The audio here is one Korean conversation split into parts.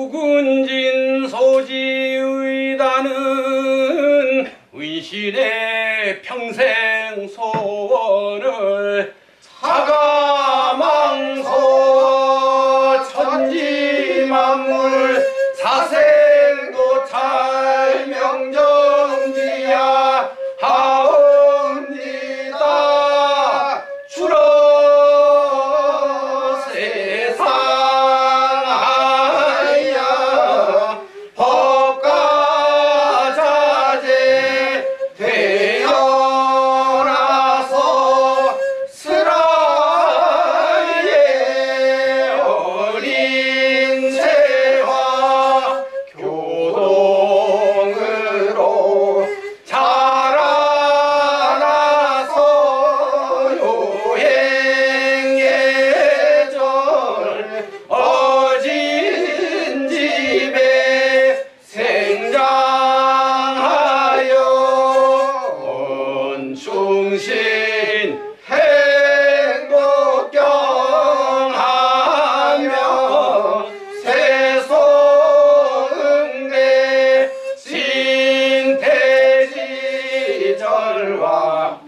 우군진 소지의단은 의신의 평생 소원을 사가망서 천지만물 사생도찰 명정지야 하옵니다. 주로 세상하야 법가자재 되어라서 스라의 어린 죄와 교동으로 자라나서 요행예절 어진 집에 생장하여 원충신 행복경하며 세소응대 신태지절와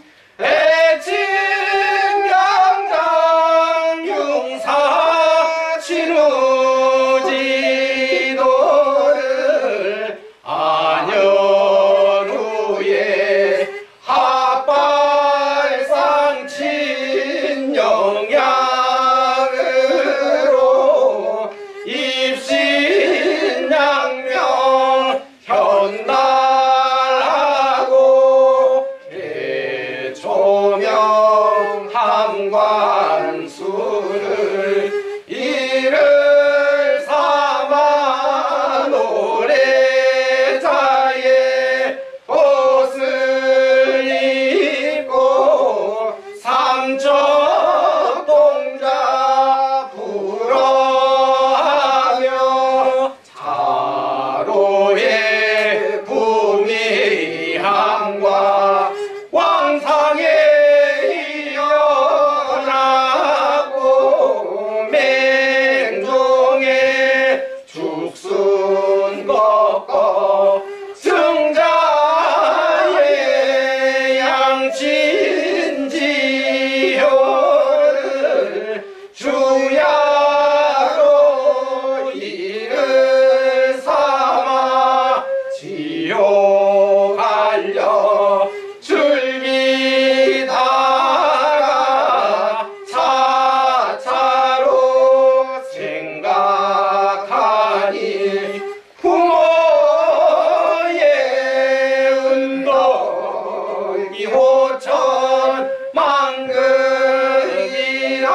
애칭양장 융사 신우지도를 안연 후에 합발상 친영양으로 입신양명 현달하고 개초명함관수를 이를 삼아 노래자의 옷을 입고 삼척동자 불어하며 자로의 부미함과 왕상에 이어나고 맹종의 죽순 꺾어 승자의 양친지효를 주야로 이를 삼아 지옥알려 줄기다가 차차로 생각하니 부모의 은덕이 호천만극이라.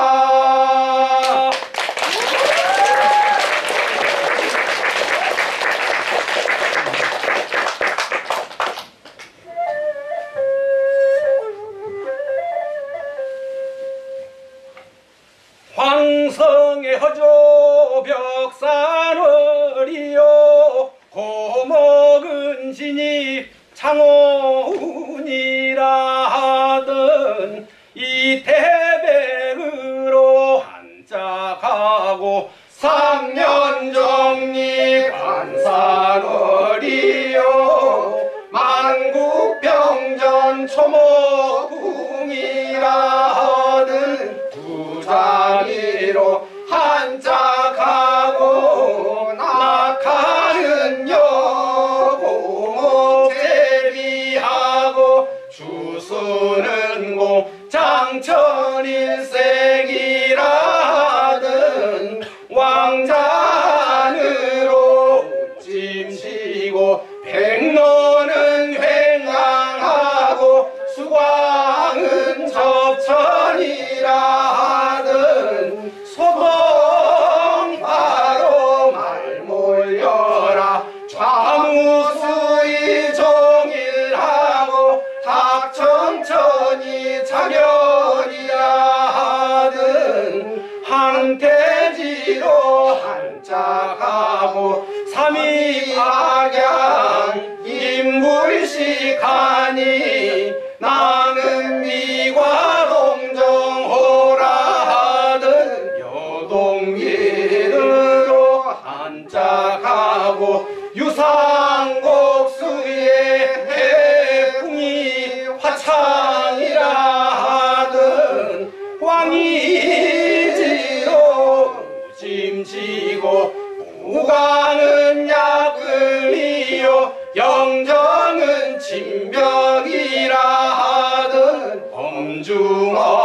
황성의 허조벽산월이요 고목은 신이 창호운이라 하던 이태백으로 한짝하고 3년 정리 관산월이요 만국병전 초목궁이라 하던 부자리로 한짝하고 낙하는 여공업 제비하고 주수는 공장천일생이라 하던 왕잔으로 찜시고 백로는 횡강하고 수광은 접천이라 하던 소봉바로 말몰려라 좌무수이 종일하고 탁천천이 자견이라 하던 한태지로 한짝하고 삼위박양 임불식하니 나는 미과동정호라 하던 여동일으로 한짝 광이지로 무심지고 무관은 약을이요 영정은 진병이라 하든 범중어